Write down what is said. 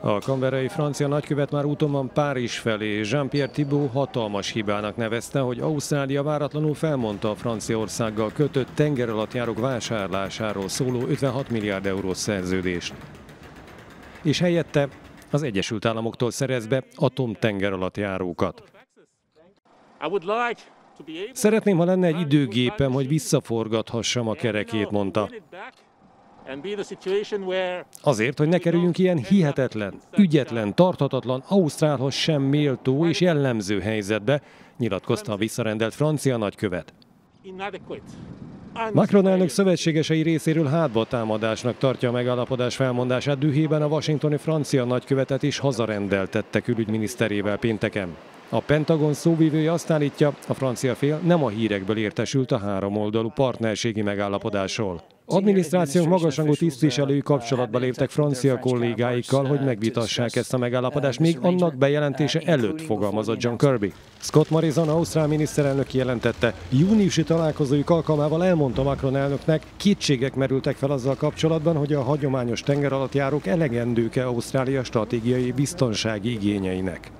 A canberrai francia nagykövet már úton van Párizs felé. Jean-Pierre Thibault hatalmas hibának nevezte, hogy Ausztrália váratlanul felmondta a Franciaországgal kötött tengeralattjárók vásárlásáról szóló 56 milliárd eurós szerződést. És helyette az Egyesült Államoktól szerez be atomtengeralattjárókat. Szeretném, ha lenne egy időgépem, hogy visszaforgathassam a kerekét, mondta. Azért, hogy ne kerüljünk ilyen hihetetlen, ügyetlen, tarthatatlan, Ausztrálhoz sem méltó és jellemző helyzetbe, nyilatkozta a visszarendelt francia nagykövet. Macron elnök szövetségesei részéről hátba támadásnak tartja a megállapodás felmondását, dühében a washingtoni francia nagykövetet is hazarendeltette külügyminiszterével pénteken. A Pentagon szóvivője azt állítja, a francia fél nem a hírekből értesült a háromoldalú partnerségi megállapodásról. Adminisztrációnk magasrangú tisztviselői kapcsolatba léptek francia kollégáikkal, hogy megvitassák ezt a megállapodást, még annak bejelentése előtt, fogalmazott John Kirby. Scott Morrison, ausztrál miniszterelnök kijelentette, júniusi találkozójuk alkalmával elmondta Macron elnöknek, kétségek merültek fel azzal kapcsolatban, hogy a hagyományos tengeralattjárók elegendők-e Ausztrália stratégiai biztonsági igényeinek.